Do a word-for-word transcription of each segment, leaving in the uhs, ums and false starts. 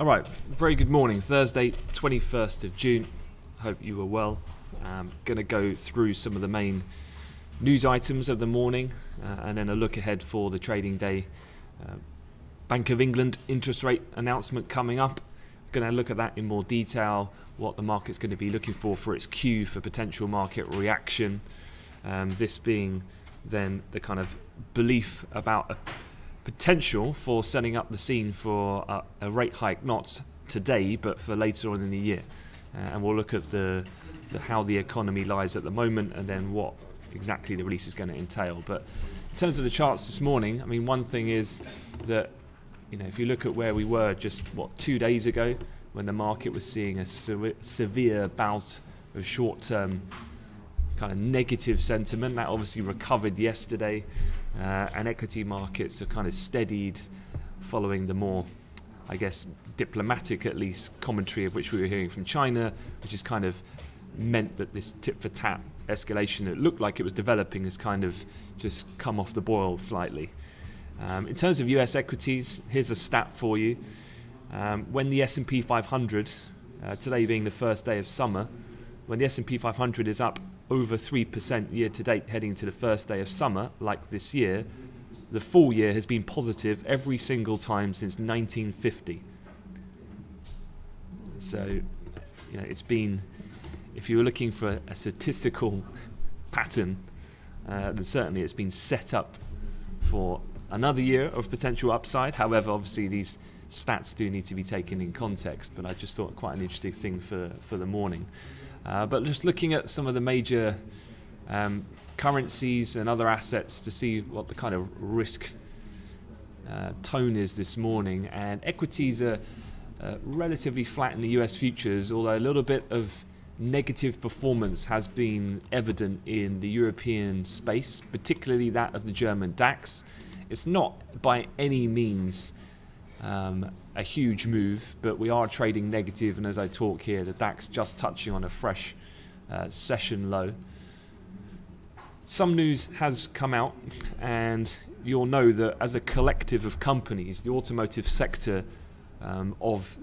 All right, very good morning. Thursday, twenty-first of June. Hope you were well. I'm going to go through some of the main news items of the morning uh, and then a look ahead for the trading day. Uh, Bank of England interest rate announcement coming up. Going to look at that in more detail, what the market's going to be looking for for its cue for potential market reaction. Um, this being then the kind of belief about a potential for setting up the scene for a, a rate hike, not today but for later on in the year, uh, and we'll look at the, the how the economy lies at the moment and then what exactly the release is going to entail. But in terms of the charts this morning, I mean, one thing is that, you know, if you look at where we were just what two days ago when the market was seeing a se severe bout of short-term kind of negative sentiment, that obviously recovered yesterday. Uh, and equity markets are kind of steadied following the more, I guess, diplomatic at least commentary of which we were hearing from China, which has kind of meant that this tit for tat escalation that looked like it was developing has kind of just come off the boil slightly. Um, in terms of U S equities, here's a stat for you. Um, when the S and P five hundred, uh, today being the first day of summer, when the S and P five hundred is up over three percent year-to-date heading to the first day of summer, like this year, the full year has been positive every single time since nineteen fifty. So, you know, it's been, if you were looking for a statistical pattern, uh, then certainly it's been set up for another year of potential upside. However, obviously these stats do need to be taken in context, but I just thought quite an interesting thing for, for the morning. Uh, but just looking at some of the major um, currencies and other assets to see what the kind of risk uh, tone is this morning. And equities are uh, relatively flat in the U S futures, although a little bit of negative performance has been evident in the European space, particularly that of the German DAX. It's not by any means Um, a huge move, but we are trading negative, and as I talk here, the DAX just touching on a fresh uh, session low. Some news has come out, and you'll know that as a collective of companies, the automotive sector um, of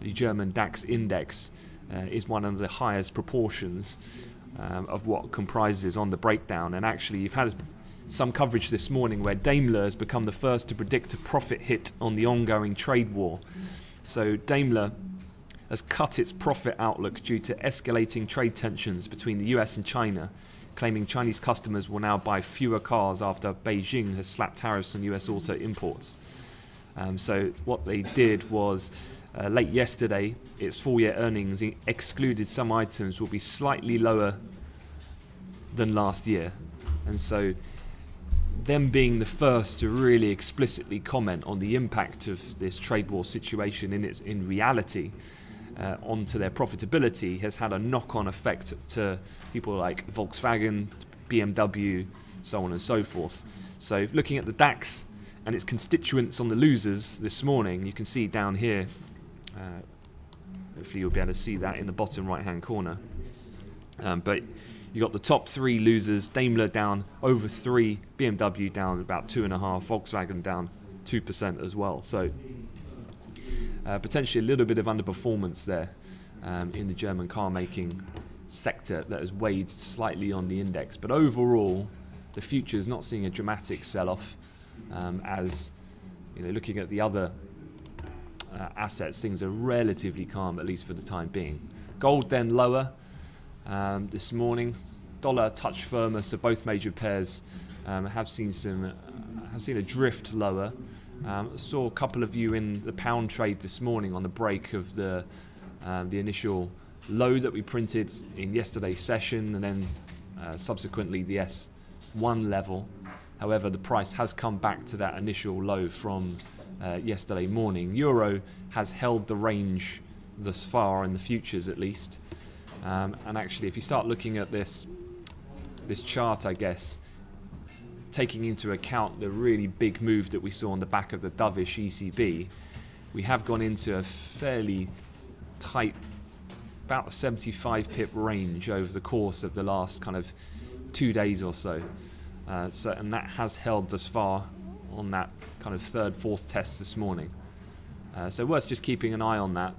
the German DAX index uh, is one of the highest proportions um, of what comprises on the breakdown. And actually, you've had some coverage this morning where Daimler has become the first to predict a profit hit on the ongoing trade war. So Daimler has cut its profit outlook due to escalating trade tensions between the U S and China, claiming Chinese customers will now buy fewer cars after Beijing has slapped tariffs on U S auto imports. Um, so what they did was, uh, late yesterday, its full-year earnings excluded some items will be slightly lower than last year. And so them being the first to really explicitly comment on the impact of this trade war situation in its in reality uh, onto their profitability has had a knock-on effect to people like Volkswagen, B M W, so on and so forth. So looking at the DAX and its constituents on the losers this morning, you can see down here, uh, hopefully you'll be able to see that in the bottom right hand corner, um, but you got the top three losers: Daimler down over three, B M W down about two and a half, Volkswagen down two percent as well. So uh, potentially a little bit of underperformance there um, in the German car making sector that has weighed slightly on the index. But overall, the future is not seeing a dramatic sell-off. Um, as you know, looking at the other uh, assets, things are relatively calm, at least for the time being. Gold then lower. Um, this morning, dollar a touch firmer, so both major pairs um, have seen some uh, have seen a drift lower. Um, saw a couple of you in the pound trade this morning on the break of the um, the initial low that we printed in yesterday's session, and then uh, subsequently the S one level. However, the price has come back to that initial low from uh, yesterday morning. Euro has held the range thus far in the futures, at least. Um, and actually, if you start looking at this this chart, I guess, taking into account the really big move that we saw on the back of the dovish E C B, we have gone into a fairly tight, about a seventy-five pip range over the course of the last kind of two days or so. Uh, so, and that has held thus far on that kind of third, fourth test this morning. Uh, Uh, so worth just keeping an eye on that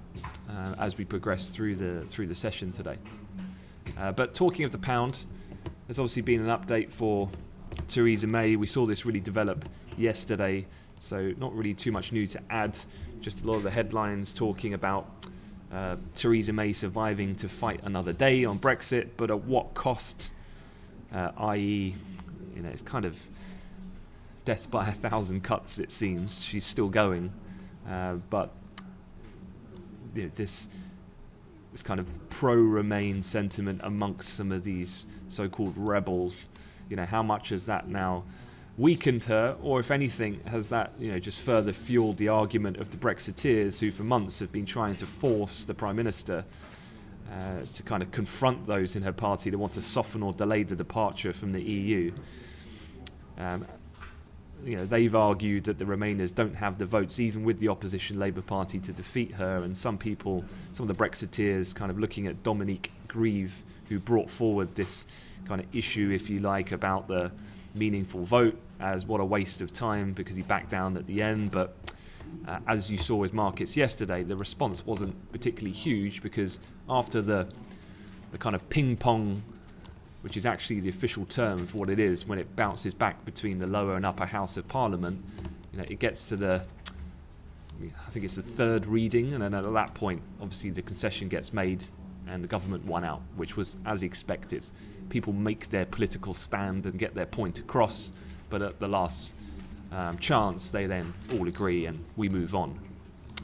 uh, as we progress through the through the session today. Uh, but talking of the pound, there's obviously been an update for Theresa May. We saw this really develop yesterday, so not really too much new to add. Just a lot of the headlines talking about uh, Theresa May surviving to fight another day on Brexit, but at what cost? Uh, that is, you know, it's kind of death by a thousand cuts. It seems she's still going. Uh, but you know, this, this kind of pro-Remain sentiment amongst some of these so-called rebels, you know, how much has that now weakened her? Or if anything, has that, you know, just further fueled the argument of the Brexiteers who for months have been trying to force the Prime Minister uh, to kind of confront those in her party that want to soften or delay the departure from the E U? Um, You know, they've argued that the Remainers don't have the votes, even with the opposition Labour Party, to defeat her. And some people, some of the Brexiteers, kind of looking at Dominique Grieve, who brought forward this kind of issue, if you like, about the meaningful vote, as what a waste of time, because he backed down at the end. But uh, as you saw with markets yesterday, the response wasn't particularly huge, because after the, the kind of ping-pong, which is actually the official term for what it is when it bounces back between the lower and upper house of parliament, you know, it gets to the, I think it's the third reading, and then at that point, obviously the concession gets made and the government won out, which was as expected. People make their political stand and get their point across, but at the last um, chance, they then all agree and we move on.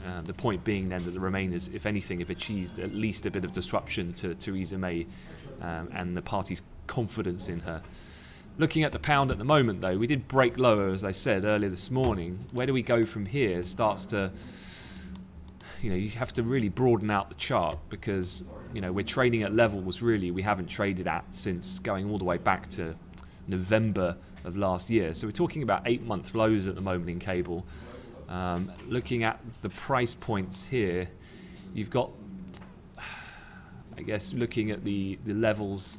Uh, the point being then that the Remainers, if anything, have achieved at least a bit of disruption to Theresa May um, and the party's confidence in her. Looking at the pound at the moment, though, we did break lower, as I said earlier this morning. Where do we go from here? It starts to, you know, you have to really broaden out the chart, because, you know, we're trading at levels really we haven't traded at since going all the way back to November of last year. So we're talking about eight-month lows at the moment in cable. Um, looking at the price points here, you've got, I guess, looking at the, the levels,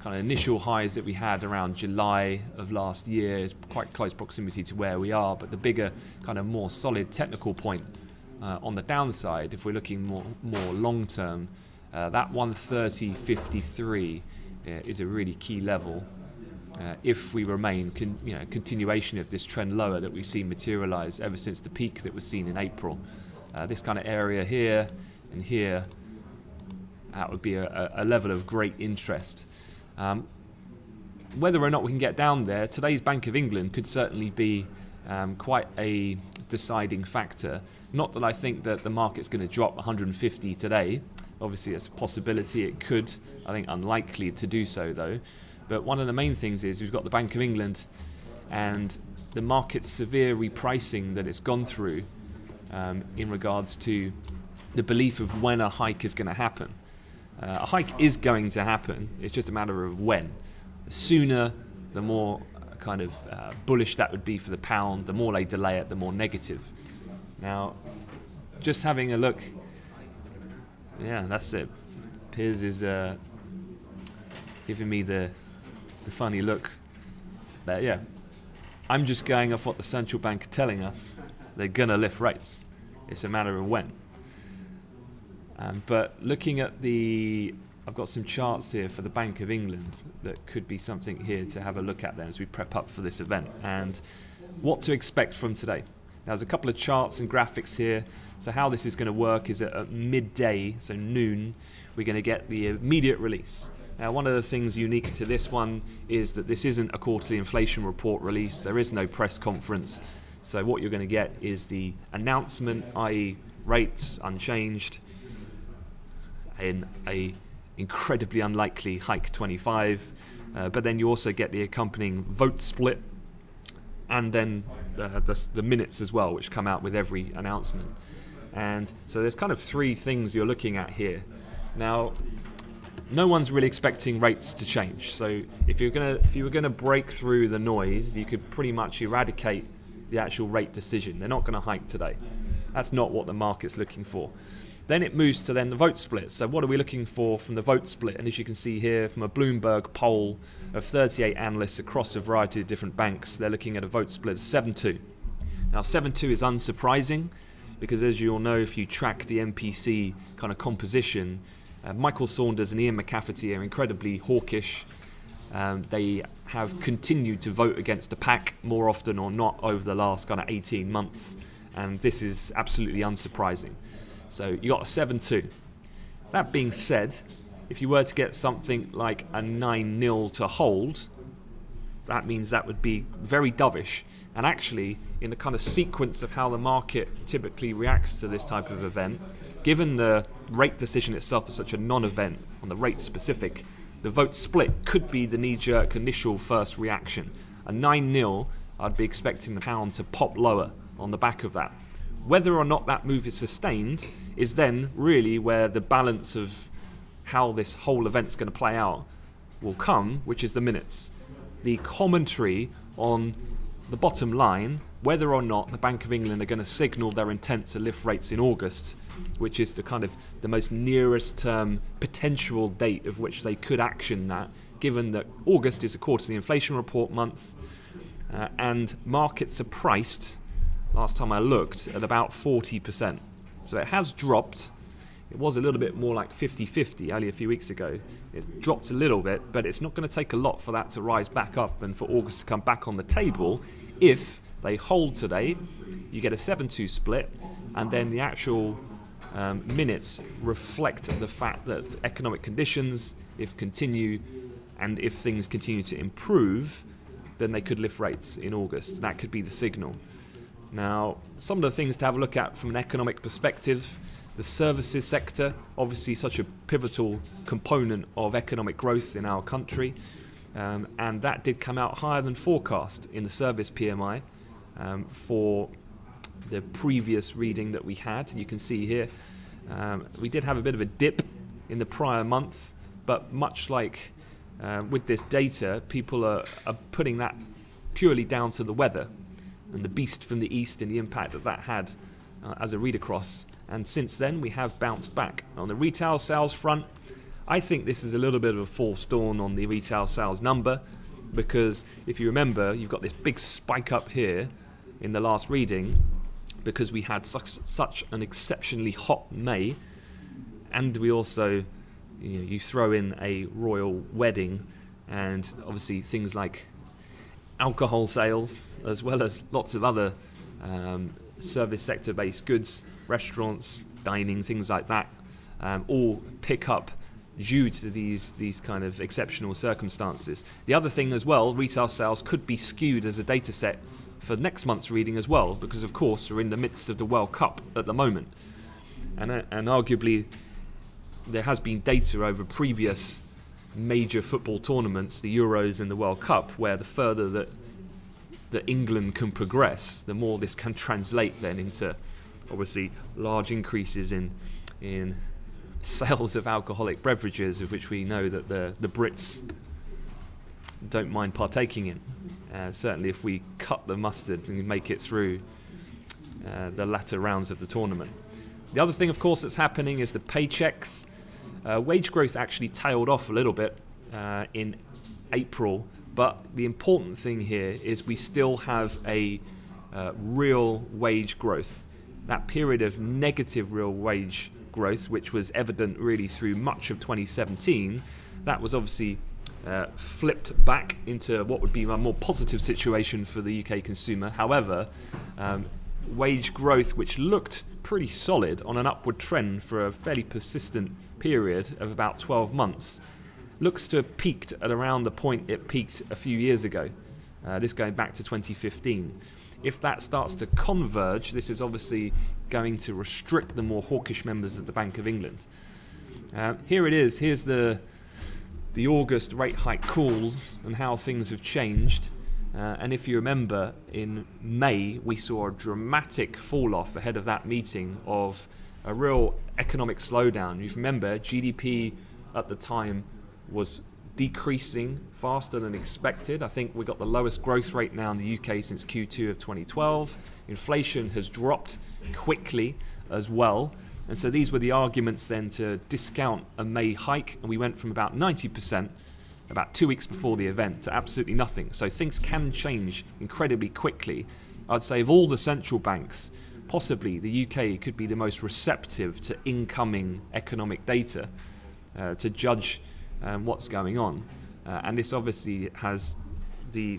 kind of initial highs that we had around July of last year is quite close proximity to where we are, but the bigger, kind of more solid technical point uh, on the downside, if we're looking more, more long term, uh, that one thirty fifty-three uh, is a really key level. Uh, if we remain, con you know, continuation of this trend lower that we've seen materialize ever since the peak that was seen in April. Uh, this kind of area here and here, that would be a, a level of great interest. Um, whether or not we can get down there, today's Bank of England could certainly be um, quite a deciding factor. Not that I think that the market's going to drop one hundred fifty today. Obviously, it's a possibility. It could, I think, unlikely to do so, though. But one of the main things is we've got the Bank of England and the market's severe repricing that it's gone through um, in regards to the belief of when a hike is going to happen. Uh, a hike is going to happen. It's just a matter of when. The sooner, the more kind of uh, bullish that would be for the pound. The more they delay it, the more negative. Now, just having a look. Yeah, that's it. Piers is uh, giving me the... the funny look, but yeah, I'm just going off what the central bank are telling us. They're gonna lift rates. It's a matter of when. Um, but looking at the, I've got some charts here for the Bank of England that could be something here to have a look at then as we prep up for this event and what to expect from today. Now, there's a couple of charts and graphics here. So how this is going to work is that at midday, so noon, we're going to get the immediate release. Now, one of the things unique to this one is that this isn't a quarterly inflation report release. There is no press conference. So what you're going to get is the announcement, that is rates unchanged in a incredibly unlikely hike twenty-five. Uh, but then you also get the accompanying vote split and then uh, the, the minutes as well, which come out with every announcement. And so there's kind of three things you're looking at here. Now, no one's really expecting rates to change. So if you're gonna, if you were gonna break through the noise, you could pretty much eradicate the actual rate decision. They're not gonna hike today. That's not what the market's looking for. Then it moves to then the vote split. So what are we looking for from the vote split? And as you can see here, from a Bloomberg poll of thirty-eight analysts across a variety of different banks, they're looking at a vote split of seven two. Now seven two is unsurprising. because as you all know, if you track the M P C kind of composition, uh, Michael Saunders and Ian McCafferty are incredibly hawkish. Um, they have continued to vote against the pack more often or not over the last kind of eighteen months, and this is absolutely unsurprising. So you got a seven two. That being said, if you were to get something like a nine nil to hold, that means that would be very dovish. And actually, in the kind of sequence of how the market typically reacts to this type of event, given the rate decision itself is such a non-event on the rate specific, the vote split could be the knee-jerk initial first reaction. A nine nil, I'd be expecting the pound to pop lower on the back of that. Whether or not that move is sustained is then really where the balance of how this whole event's going to play out will come, which is the minutes. The commentary on the bottom line, whether or not the Bank of England are going to signal their intent to lift rates in August, which is the kind of the most nearest term potential date of which they could action that, given that August is a quarterly inflation report month, uh, and markets are priced, last time I looked, at about forty percent. So it has dropped. It was a little bit more like fifty fifty only a few weeks ago. It's dropped a little bit, but it's not going to take a lot for that to rise back up and for August to come back on the table. If they hold today, you get a seven two split, and then the actual um, minutes reflect the fact that economic conditions, if continue, and if things continue to improve, then they could lift rates in August. That could be the signal. Now, some of the things to have a look at from an economic perspective. The services sector, obviously such a pivotal component of economic growth in our country, um, and that did come out higher than forecast in the service P M I um, for the previous reading that we had. You can see here, um, we did have a bit of a dip in the prior month, but much like uh, with this data, people are, are putting that purely down to the weather and the beast from the east and the impact that that had uh, as a read across. And since then, we have bounced back. On the retail sales front, I think this is a little bit of a false dawn on the retail sales number, because if you remember, you've got this big spike up here in the last reading because we had such, such an exceptionally hot May, and we also, you know, you throw in a royal wedding and obviously things like alcohol sales, as well as lots of other um, service sector based goods, restaurants, dining, things like that, um, all pick up due to these these kind of exceptional circumstances. The other thing as well, retail sales could be skewed as a data set for next month's reading as well, because of course we're in the midst of the World Cup at the moment, and uh, and arguably there has been data over previous major football tournaments, the Euros and the World Cup, where the further that that England can progress, the more this can translate then into obviously large increases in in sales of alcoholic beverages, of which we know that the, the Brits don't mind partaking in. Uh, certainly if we cut the mustard and make it through uh, the latter rounds of the tournament. The other thing, of course, that's happening is the paychecks. Uh, wage growth actually tailed off a little bit uh, in April, but the important thing here is we still have a uh, real wage growth. That period of negative real wage growth, which was evident really through much of twenty seventeen, that was obviously uh, flipped back into what would be a more positive situation for the U K consumer. However, um, wage growth, which looked pretty solid on an upward trend for a fairly persistent period of about twelve months, looks to have peaked at around the point it peaked a few years ago, uh, this going back to twenty fifteen. If that starts to converge, this is obviously going to restrict the more hawkish members of the Bank of England. Uh, here it is. Here's the the August rate hike calls and how things have changed. Uh, and if you remember, in May, we saw a dramatic fall-off ahead of that meeting of a real economic slowdown. You remember, G D P at the time was decreasing faster than expected. I think we got the lowest growth rate now in the U K since Q two of twenty twelve. Inflation has dropped quickly as well. And so these were the arguments then to discount a May hike. And we went from about ninety percent about two weeks before the event to absolutely nothing. So things can change incredibly quickly. I'd say of all the central banks, possibly the U K could be the most receptive to incoming economic data uh, to judge um, what's going on. Uh, and this obviously has the,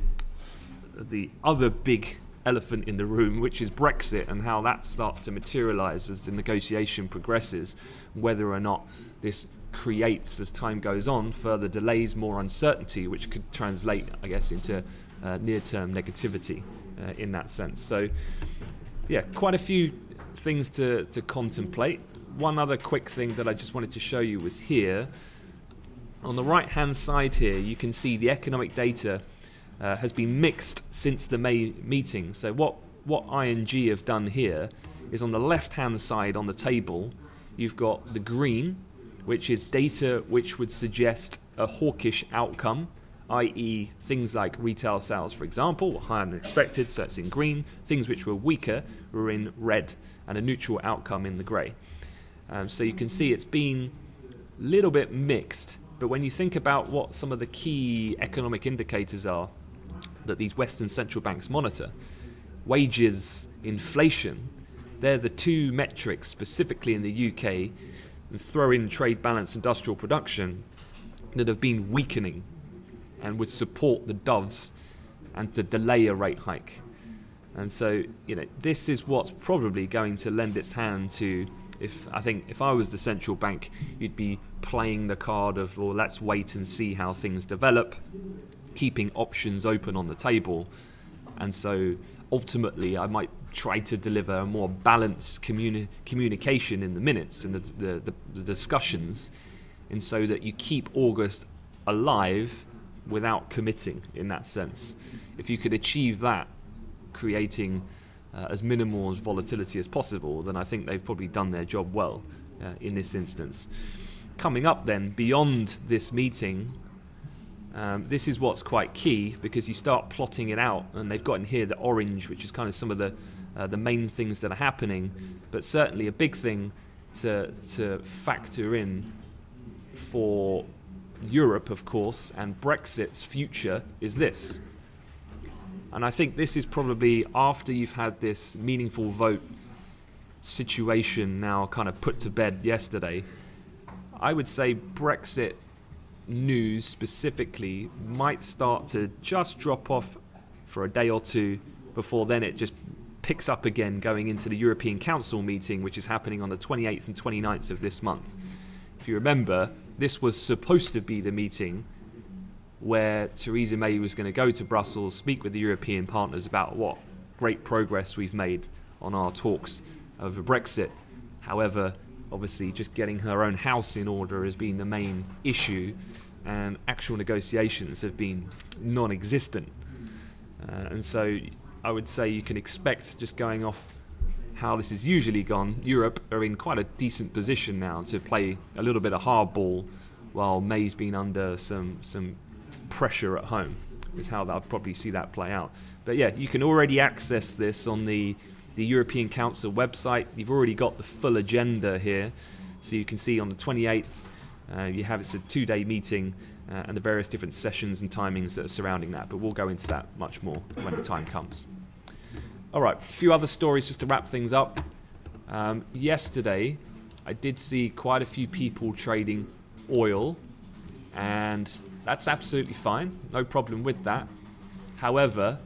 the other big elephant in the room, which is Brexit, and how that starts to materialise as the negotiation progresses, whether or not this creates, as time goes on, further delays, more uncertainty, which could translate, I guess, into uh, near-term negativity uh, in that sense. So, yeah, quite a few things to, to contemplate. One other quick thing that I just wanted to show you was here. On the right-hand side here, you can see the economic data uh, has been mixed since the May meeting. So what, what I N G have done here is, on the left-hand side on the table, you've got the green, which is data which would suggest a hawkish outcome, that is things like retail sales, for example, were higher than expected, so it's in green. Things which were weaker were in red, and a neutral outcome in the grey. Um, so you can see it's been a little bit mixed, but when you think about what some of the key economic indicators are that these Western central banks monitor, wages, inflation, they're the two metrics specifically in the U K, and throw in trade balance, industrial production, that have been weakening and would support the doves and to delay a rate hike. And so, you know, this is what's probably going to lend its hand to, if I think if I was the central bank, you'd be playing the card of, well, let's wait and see how things develop, keeping options open on the table. And so ultimately, I might try to deliver a more balanced communi communication in the minutes and the, the, the, the discussions, and so that you keep August alive without committing in that sense. If you could achieve that, creating uh, as minimal as volatility as possible, then I think they've probably done their job well uh, in this instance. Coming up then, beyond this meeting, Um, this is what's quite key, because you start plotting it out, and they've got in here the orange, which is kind of some of the uh, the main things that are happening, but certainly a big thing to, to factor in for Europe, of course, and Brexit's future is this. And I think this is probably, after you've had this meaningful vote situation now kind of put to bed yesterday, I would say Brexit news specifically might start to just drop off for a day or two before then it just picks up again going into the European Council meeting, which is happening on the twenty-eighth and twenty-ninth of this month. If you remember, this was supposed to be the meeting where Theresa May was going to go to Brussels, speak with the European partners about what great progress we've made on our talks over Brexit. However, obviously, just getting her own house in order has been the main issue, and actual negotiations have been non-existent. Uh, and so I would say you can expect, just going off how this is usually gone, Europe are in quite a decent position now to play a little bit of hardball while May's been under some, some pressure at home, is how they'll probably see that play out. But yeah, you can already access this on the the European Council website. You've already got the full agenda here, so you can see on the twenty-eighth uh, you have, it's a two-day meeting uh, and the various different sessions and timings that are surrounding that, but we'll go into that much more when the time comes. All right, a few other stories just to wrap things up. Um, yesterday I did see quite a few people trading oil, and that's absolutely fine, no problem with that. However,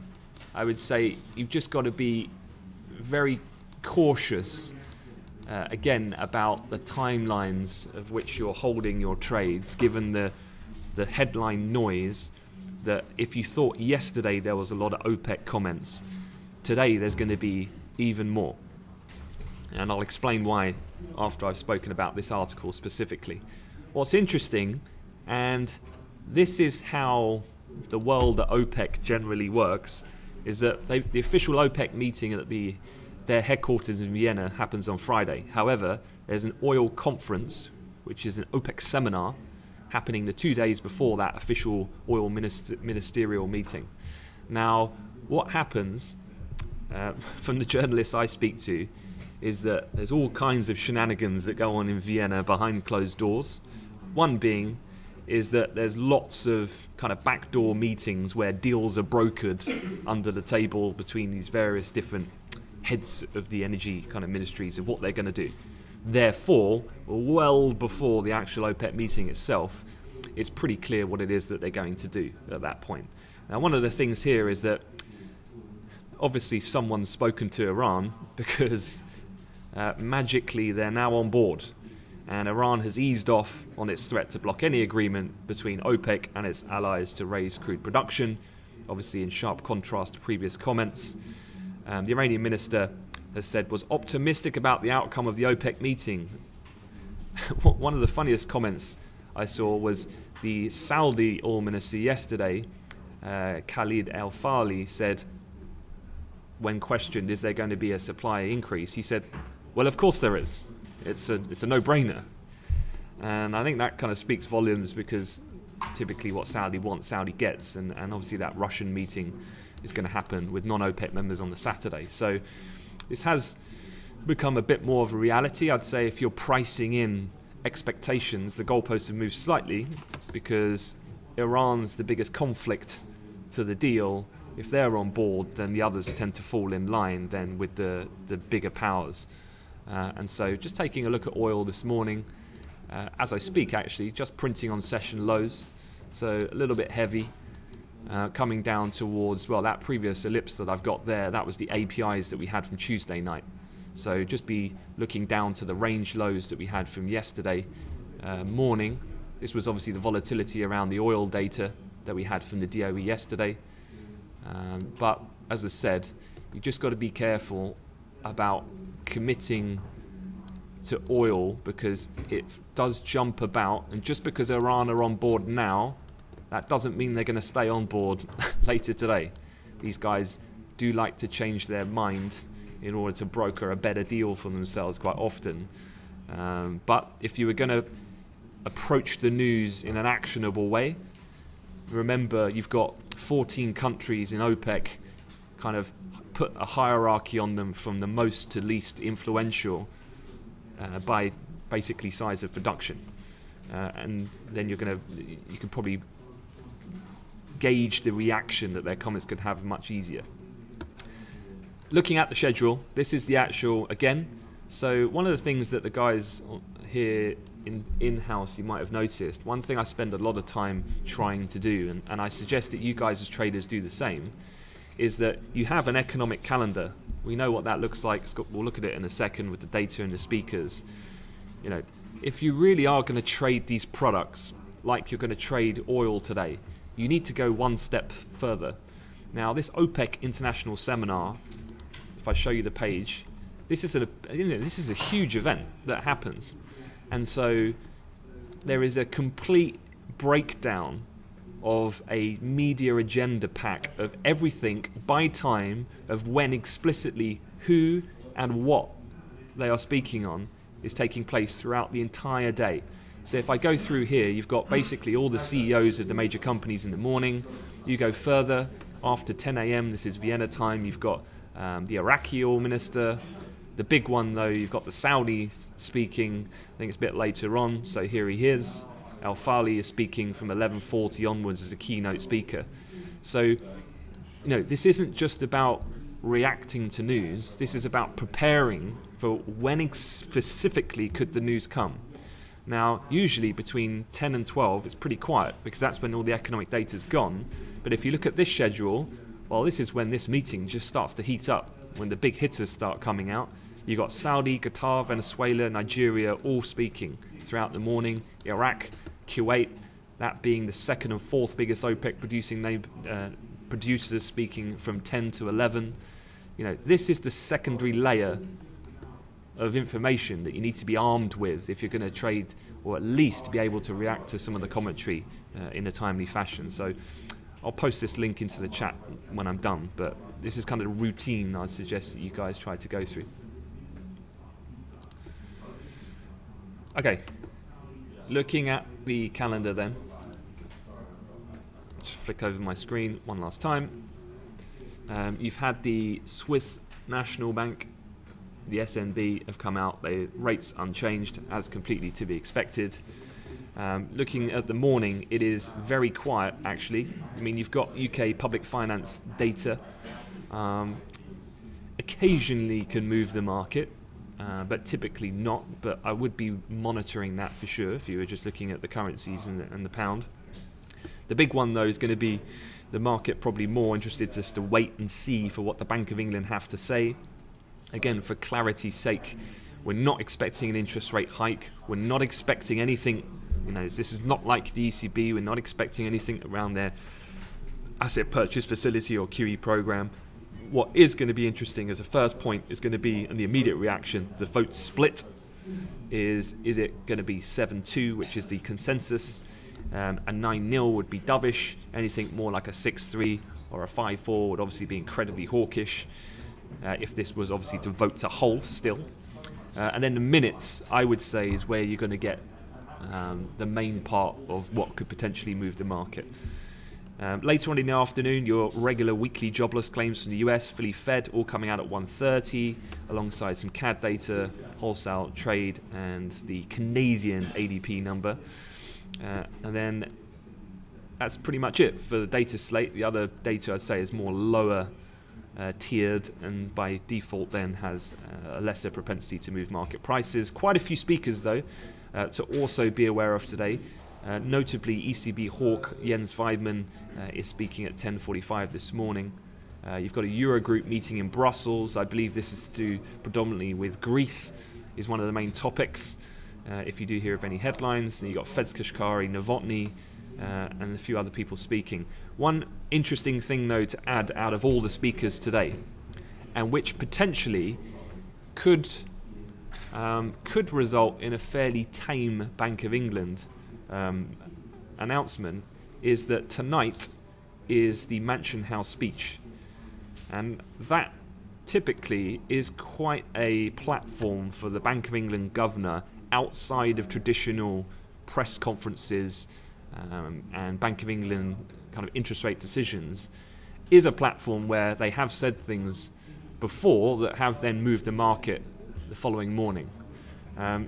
I would say you've just got to be very cautious uh, again about the timelines of which you're holding your trades, given the the headline noise that, if you thought yesterday there was a lot of OPEC comments, today there's going to be even more, and I'll explain why after I've spoken about this article specifically. What's interesting, and this is how the world at OPEC generally works, is that they, the official OPEC meeting at the, their headquarters in Vienna happens on Friday. However, there's an oil conference, which is an OPEC seminar, happening the two days before that official oil minister, ministerial meeting. Now, what happens, uh, from the journalists I speak to, is that there's all kinds of shenanigans that go on in Vienna behind closed doors. One being is that there's lots of kind of backdoor meetings where deals are brokered under the table between these various different heads of the energy kind of ministries of what they're going to do. Therefore, well before the actual OPEC meeting itself, it's pretty clear what it is that they're going to do at that point. Now, one of the things here is that obviously someone's spoken to Iran, because uh, magically they're now on board, and Iran has eased off on its threat to block any agreement between OPEC and its allies to raise crude production, obviously in sharp contrast to previous comments. Um, the Iranian minister has said was optimistic about the outcome of the OPEC meeting. One of the funniest comments I saw was the Saudi oil minister yesterday, uh, Khalid Al-Falih, said, when questioned, is there going to be a supply increase? He said, well, of course there is. It's a, it's a no-brainer. And I think that kind of speaks volumes, because typically what Saudi wants, Saudi gets. And, and obviously that Russian meeting is going to happen with non-OPEC members on the Saturday. So this has become a bit more of a reality. I'd say if you're pricing in expectations, the goalposts have moved slightly, because Iran's the biggest conflict to the deal. If they're on board, then the others tend to fall in line then with the, the bigger powers. Uh, and so just taking a look at oil this morning, uh, as I speak actually, just printing on session lows. So a little bit heavy, uh, coming down towards, well, that previous ellipse that I've got there, that was the A P Is that we had from Tuesday night. So just be looking down to the range lows that we had from yesterday uh, morning. This was obviously the volatility around the oil data that we had from the D O E yesterday. Um, but as I said, you just got to be careful about committing to oil, because it does jump about, and just because Iran are on board now, that doesn't mean they're going to stay on board later today. These guys do like to change their mind in order to broker a better deal for themselves quite often. Um, but if you were going to approach the news in an actionable way, remember you've got fourteen countries in OPEC, kind of put a hierarchy on them from the most to least influential uh, by basically size of production, uh, and then you're going to you can probably gauge the reaction that their comments could have much easier. Looking at the schedule, this is the actual again. So one of the things that the guys here in in-house, you might have noticed, one thing I spend a lot of time trying to do, and, and I suggest that you guys as traders do the same, is that you have an economic calendar. We know what that looks like. It's got, we'll look at it in a second with the data and the speakers. You know, if you really are going to trade these products, like you're going to trade oil today, you need to go one step further. Now, this OPEC International Seminar, if I show you the page, this is a you know, this is a huge event that happens. And so there is a complete breakdown of a media agenda pack of everything by time of when explicitly who and what they are speaking on is taking place throughout the entire day. So if I go through here, you've got basically all the C E Os of the major companies in the morning. You go further after ten A M, this is Vienna time, you've got um, the Iraqi oil minister. The big one, though, you've got the Saudi speaking, I think it's a bit later on, so here he is. Al-Falih is speaking from eleven forty onwards as a keynote speaker. So, you know, this isn't just about reacting to news, this is about preparing for when specifically could the news come. Now, usually between ten and twelve, it's pretty quiet, because that's when all the economic data's gone. But if you look at this schedule, well, this is when this meeting just starts to heat up, when the big hitters start coming out. You've got Saudi, Qatar, Venezuela, Nigeria all speaking throughout the morning. Iraq, Kuwait, that being the second and fourth biggest OPEC producing uh, producers, speaking from ten to eleven. You know, this is the secondary layer of information that you need to be armed with if you're going to trade, or at least be able to react to some of the commentary uh, in a timely fashion. So I'll post this link into the chat when I'm done, but this is kind of a routine I suggest that you guys try to go through. Okay, looking at the calendar then, just flick over my screen one last time. Um, you've had the Swiss National Bank, the S N B have come out, their rates unchanged as completely to be expected. Um, looking at the morning, it is very quiet actually. I mean, you've got U K public finance data. Um, occasionally can move the market, uh, but typically not. But I would be monitoring that for sure if you were just looking at the currencies and the, and the pound. The big one, though, is going to be the market probably more interested just to wait and see for what the Bank of England have to say. Again, for clarity's sake, we're not expecting an interest rate hike. We're not expecting anything, you know, this is not like the E C B. We're not expecting anything around their asset purchase facility or Q E program. What is going to be interesting as a first point is going to be, and the immediate reaction, the vote split, is is it going to be seven two, which is the consensus? Um, a nine nil would be dovish. Anything more like a six three or a five four would obviously be incredibly hawkish, uh, if this was obviously to vote to hold still. Uh, and then the minutes, I would say, is where you're going to get um, the main part of what could potentially move the market. Um, later on in the afternoon, your regular weekly jobless claims from the U S, fully fed, all coming out at one thirty, alongside some C A D data, wholesale trade, and the Canadian A D P number. Uh, and then that's pretty much it for the data slate. The other data, I'd say, is more lower uh, tiered, and by default then has uh, a lesser propensity to move market prices. Quite a few speakers, though, uh, to also be aware of today. Uh, notably, E C B hawk Jens Weidmann uh, is speaking at ten forty-five this morning. Uh, you've got a Eurogroup meeting in Brussels. I believe this is to do predominantly with Greece, is one of the main topics. Uh, if you do hear of any headlines, then you've got Fed's Kashkari, Novotny, uh, and a few other people speaking. One interesting thing, though, to add out of all the speakers today, and which potentially could, um, could result in a fairly tame Bank of England Um, announcement, is that tonight is the Mansion House speech, and that typically is quite a platform for the Bank of England governor outside of traditional press conferences um, and Bank of England kind of interest rate decisions. Is a platform where they have said things before that have then moved the market the following morning. Um,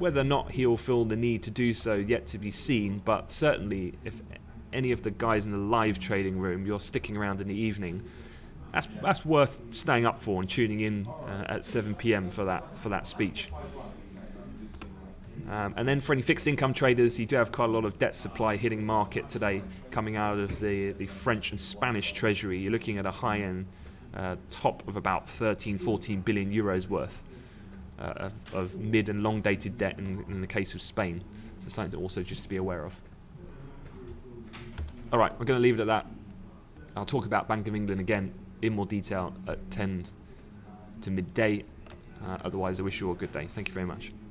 Whether or not he'll feel the need to do so, yet to be seen, but certainly if any of the guys in the live trading room, you're sticking around in the evening, that's, that's worth staying up for and tuning in uh, at seven p m for that, for that speech. Um, and then for any fixed income traders, you do have quite a lot of debt supply hitting market today coming out of the, the French and Spanish treasury. You're looking at a high-end uh, top of about thirteen, fourteen billion euros worth. Uh, of, of mid and long dated debt in, in the case of Spain. So something to also just to be aware of. All right, we're going to leave it at that. I'll talk about Bank of England again in more detail at ten to midday. Uh, otherwise, I wish you all a good day. Thank you very much.